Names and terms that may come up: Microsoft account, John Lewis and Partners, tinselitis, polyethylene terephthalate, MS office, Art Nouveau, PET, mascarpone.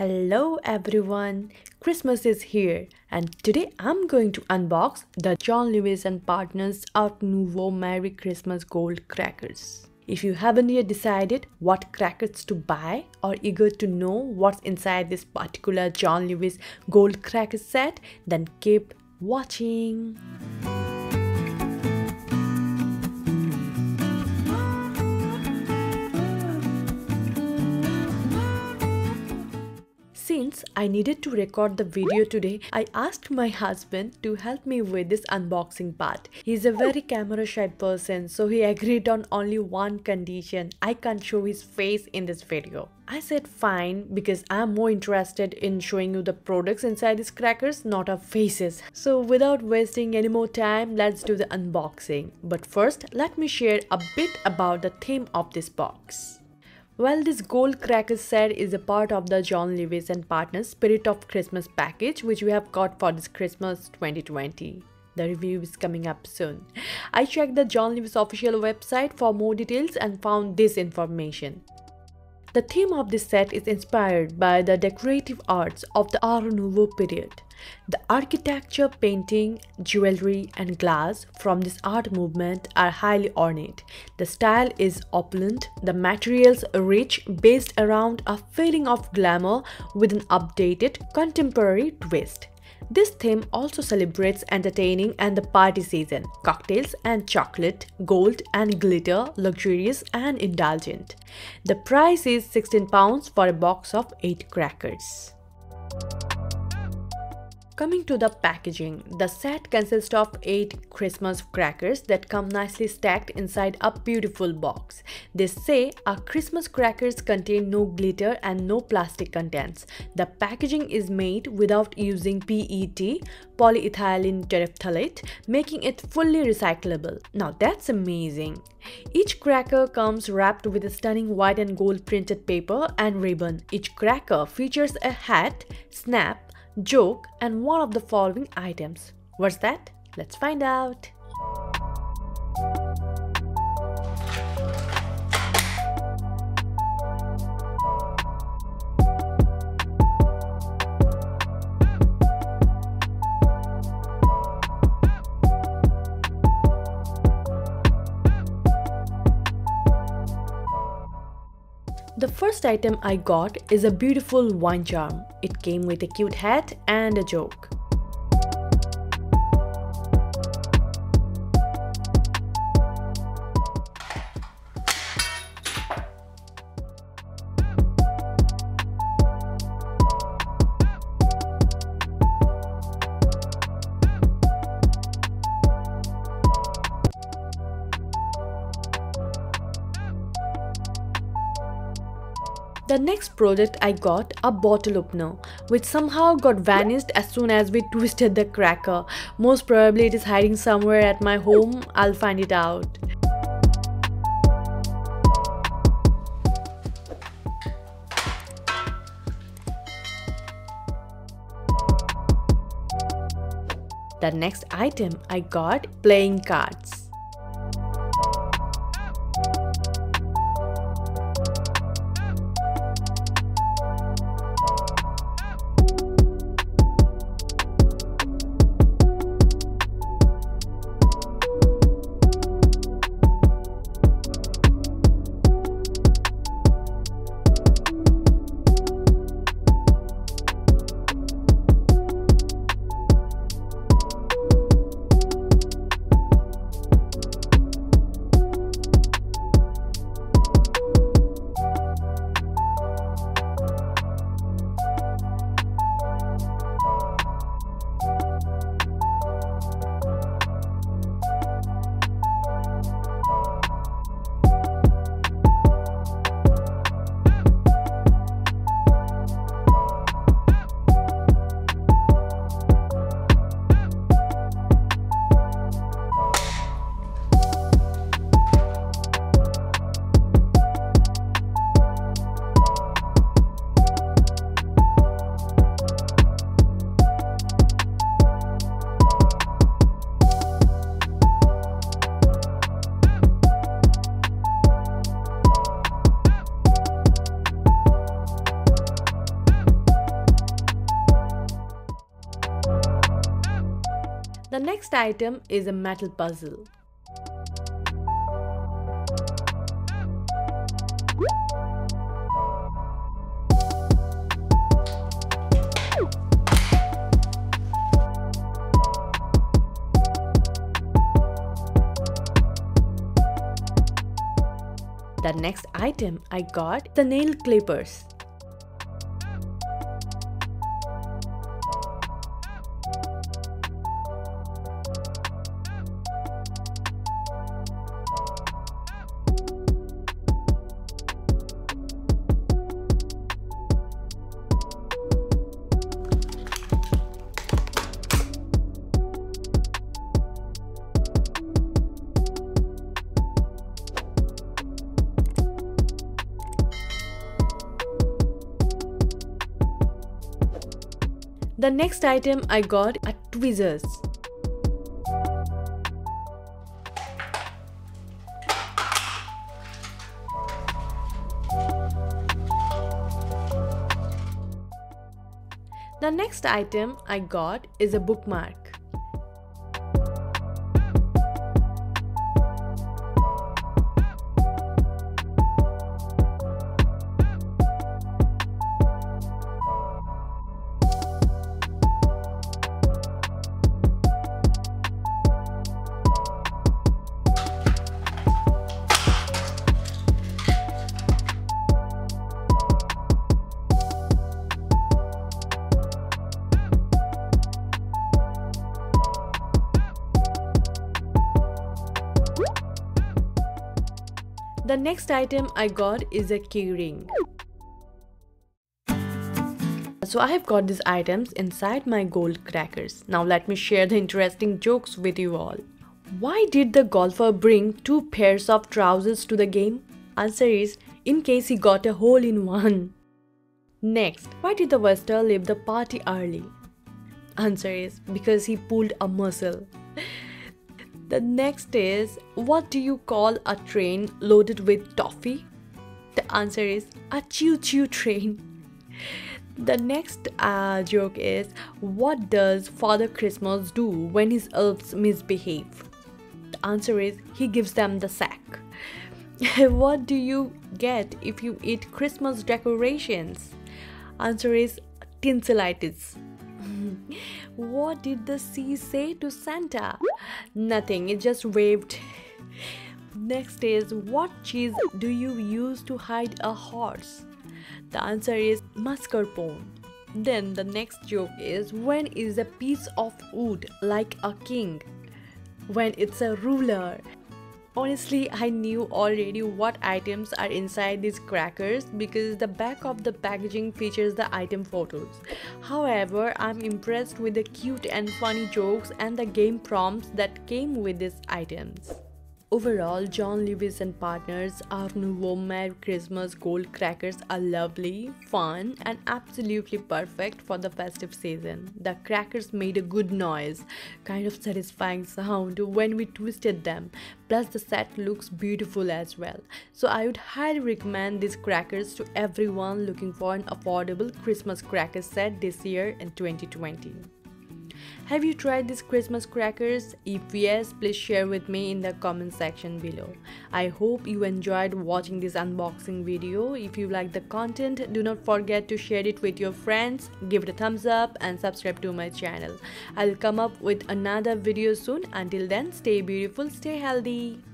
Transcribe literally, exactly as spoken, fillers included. Hello everyone, Christmas is here and today I'm going to unbox the John Lewis and Partners Art Nouveau Merry Christmas Gold Crackers. If you haven't yet decided what crackers to buy or eager to know what's inside this particular John Lewis Gold Cracker set, then keep watching. Since I needed to record the video today, I asked my husband to help me with this unboxing part. He's a very camera shy person, so he agreed on only one condition: I can't show his face in this video. I said fine, because I'm more interested in showing you the products inside these crackers, not our faces. So without wasting any more time, let's do the unboxing. But first, let me share a bit about the theme of this box. Well, this gold cracker set is a part of the John Lewis and Partners Spirit of Christmas package, which we have got for this Christmas twenty twenty. The review is coming up soon. I checked the John Lewis official website for more details and found this information. The theme of this set is inspired by the decorative arts of the Art Nouveau period. The architecture, painting, jewelry and glass from this art movement are highly ornate. The style is opulent, the materials rich, based around a feeling of glamour with an updated, contemporary twist. This theme also celebrates entertaining and the party season, cocktails and chocolate, gold and glitter, luxurious and indulgent. The price is sixteen pounds for a box of eight crackers. Coming to the packaging, the set consists of eight Christmas crackers that come nicely stacked inside a beautiful box. They say our Christmas crackers contain no glitter and no plastic contents. The packaging is made without using P E T, polyethylene terephthalate, making it fully recyclable. Now that's amazing! Each cracker comes wrapped with a stunning white and gold printed paper and ribbon. Each cracker features a hat, snap, joke and one of the following items. What's that? Let's find out. The first item I got is a beautiful wine charm. It came with a cute hat and a joke. The next product I got, a bottle opener, which somehow got vanished as soon as we twisted the cracker. Most probably it is hiding somewhere at my home. I'll find it out. The next item I got, playing cards. next item is a metal puzzle. The next item I got, the nail clippers. The next item I got are tweezers. The next item I got is a bookmark. The next item I got is a keyring. So I have got these items inside my gold crackers. Now let me share the interesting jokes with you all. Why did the golfer bring two pairs of trousers to the game? Answer is, in case he got a hole in one. Next, why did the waster leave the party early? Answer is, because he pulled a muscle. The next is, what do you call a train loaded with toffee? The answer is a choo-choo train. The next uh, joke is, what does Father Christmas do when his elves misbehave? The answer is, he gives them the sack. What do you get if you eat Christmas decorations? Answer is, tinselitis. What did the sea say to Santa? Nothing, it just waved. Next is, what cheese do you use to hide a horse? The answer is mascarpone. Then the next joke is, when is a piece of wood like a king? When it's a ruler. Honestly, I knew already what items are inside these crackers because the back of the packaging features the item photos. However, I'm impressed with the cute and funny jokes and the game prompts that came with these items. Overall, John Lewis and Partners Art Nouveau Merry Christmas gold crackers are lovely, fun and absolutely perfect for the festive season. The crackers made a good noise, kind of satisfying sound when we twisted them. Plus the set looks beautiful as well. So I would highly recommend these crackers to everyone looking for an affordable Christmas cracker set this year in twenty twenty. Have you tried these Christmas crackers? If yes, please share with me in the comment section below. I hope you enjoyed watching this unboxing video. If you like the content, do not forget to share it with your friends, give it a thumbs up and subscribe to my channel. I'll come up with another video soon. Until then, stay beautiful, stay healthy.